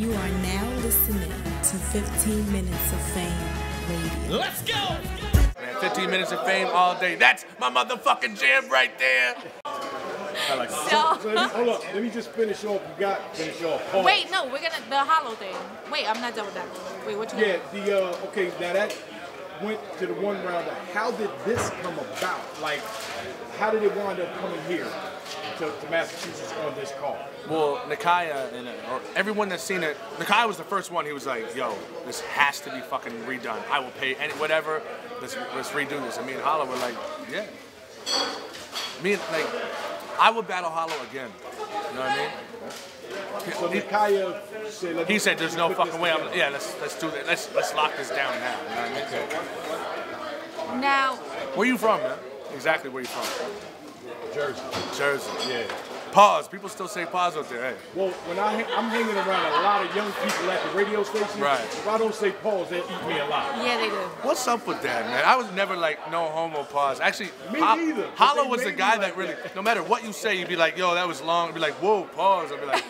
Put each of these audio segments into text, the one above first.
You are now listening to 15 Minutes of Fame Radio. Let's go! Man, 15 Minutes of Fame all day. That's my motherfucking jam right there. I like that. Hold up. Let me just finish off. You got to finish off. Pause. Wait, no, we're gonna the hollow thing. Wait, I'm not done with that. Wait, what you got? Yeah, the okay, now that went to the one rounder. How did this come about? Like, how did it wind up coming here to Massachusetts on this call? Well, Nakaya and everyone that's seen it, Nakaya was the first one. He was like, "Yo, this has to be fucking redone. I will pay any whatever. Let's redo this." And me and Hollow were like, "Yeah." Me and like, I would battle Hollow again. You know what I mean? So Nakaya said, he said, "There's no fucking way." I'm, yeah, let's do that. Let's lock this down now. You know what I mean? Now, where you from, man? Exactly where you from? Jersey. Jersey. Yeah. Pause. People still say pause out there. Hey. Well, when I'm hanging around a lot of young people at the radio station, right. If I don't say pause, they eat me alive. Yeah, they do. What's up with that, man? I was never like no homo pause. Actually, me neither. Hollow was the guy that really, no matter what you say, you'd be like, yo, that was long. I'd be like, whoa, pause. I'd be like,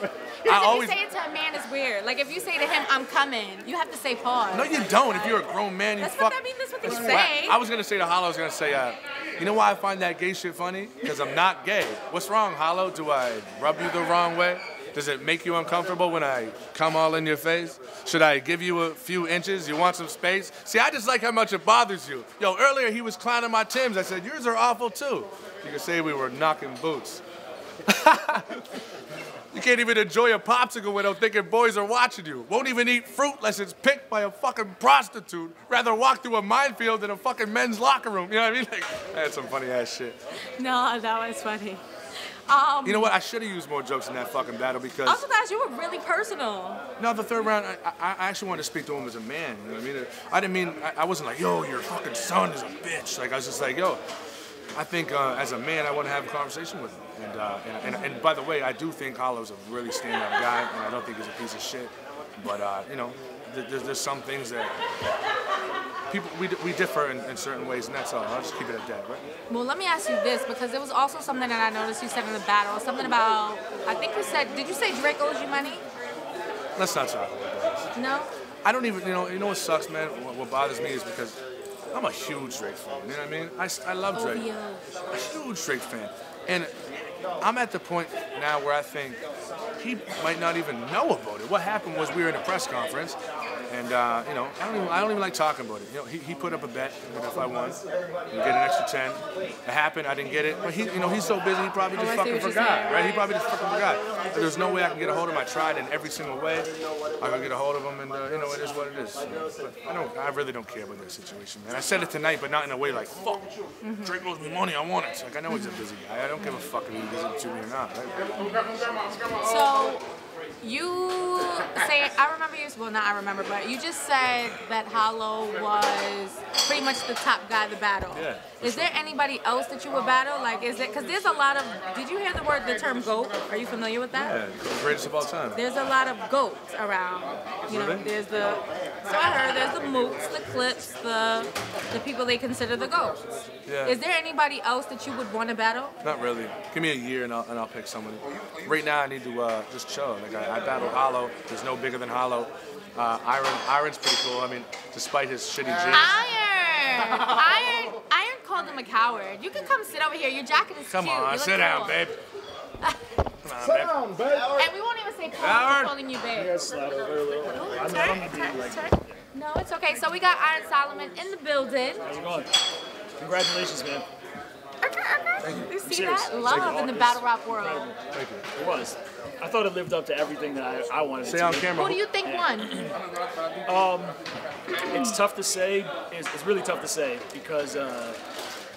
I always. If you say it to a man, it's weird. Like if you say to him, I'm coming, you have to say pause. No, you don't. If you're a grown man, you. That's fuck, what that means. That's what they say. I was gonna say to Hollow, I was gonna say, you know why I find that gay shit funny? Because I'm not gay. What's wrong, Hollow? Do I rub you the wrong way? Does it make you uncomfortable when I come all in your face? Should I give you a few inches? You want some space? See, I just like how much it bothers you. Yo, earlier he was clowning my Timbs. I said, yours are awful too. You could say we were knocking boots. You can't even enjoy a popsicle without thinking boys are watching you. Won't even eat fruit unless it's picked by a fucking prostitute. Rather walk through a minefield than a fucking men's locker room. You know what I mean? Like, that's some funny ass shit. No, that was funny. You know what? I should have used more jokes in that fucking battle because. Also, guys, you were really personal. No, the third round, I actually wanted to speak to him as a man. You know what I mean? I didn't mean, I wasn't like, yo, your fucking son is a bitch. Like, I was just like, yo. I think as a man, I want to have a conversation with him. And by the way, I do think Hollow's a really stand-up guy, and I don't think he's a piece of shit. But you know, there's some things that people we differ in certain ways, and that's all. I'll just keep it at that, right? Well, let me ask you this because there was also something that I noticed you said in the battle. Something about I think you said. Did you say Drake owes you money? Let's not talk about that. No. I don't even. You know what sucks, man. What bothers me is because. I'm a huge Drake fan, you know what I mean? I love Drake. A huge Drake fan. And I'm at the point now where I think he might not even know about it. What happened was we were in a press conference, and you know, I don't even like talking about it. You know, he put up a bet that if I won, you get an extra 10. It happened, I didn't get it. But he, you know, he's so busy, he probably just fucking forgot, right? He probably just fucking forgot. There's no way I can get a hold of him. I tried in every single way. I can get a hold of him, and you know, it is what it is. But I really don't care about that situation, man. I said it tonight, but not in a way like fuck. Drake owes me money. I want it. Like I know he's a busy guy. I don't give a fuck if he's busy to me or not. Right? So. You say, I remember you, well not I remember, but you just said that Hollow was pretty much the top guy to battle. Yeah. Is there anybody else that you would battle? Like, is it, because there's a lot of, did you hear the word, the term GOAT? Are you familiar with that? Yeah, greatest of all time. There's a lot of GOATs around. You know, really? There's the, so I heard there's the Moots, the Clips, the people they consider the GOATs. Yeah. Is there anybody else that you would want to battle? Not really. Give me a year and I'll pick somebody. Right now I need to just chill. Like I battled Hollow. There's no bigger than Hollow. Iron's pretty cool. I mean, despite his shitty jeans. Iron called him a coward. You can come sit over here. Your jacket is come cute. On, sit down, cool. Come on, babe. And we won't even say coward. We're calling you babe. No, it's okay. So we got Iron Solomon in the building. How's it going? Congratulations, man. You see that? Love in the battle rap world. Thank you. It was. I thought it lived up to everything that I wanted it to. Say on camera. Who do you think won? It's tough to say. It's really tough to say because,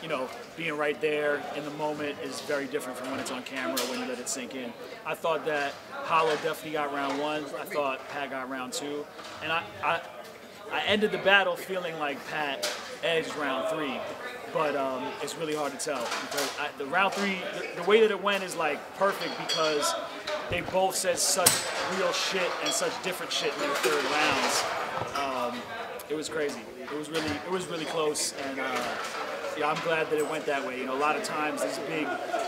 you know, being right there in the moment is very different from when it's on camera, when you let it sink in. I thought that Hollow definitely got round one. I thought Pat got round two. And I ended the battle feeling like Pat edged round three. But it's really hard to tell because the round three, the way that it went is like perfect because they both said such real shit and such different shit in their third rounds. It was crazy. It was really close, and yeah, I'm glad that it went that way. You know, a lot of times these big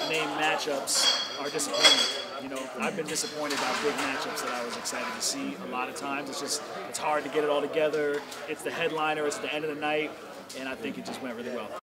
name matchups are disappointing. you know, I've been disappointed by big matchups that I was excited to see a lot of times. It's just, it's hard to get it all together. It's the headliner, it's the end of the night, and I think it just went really well.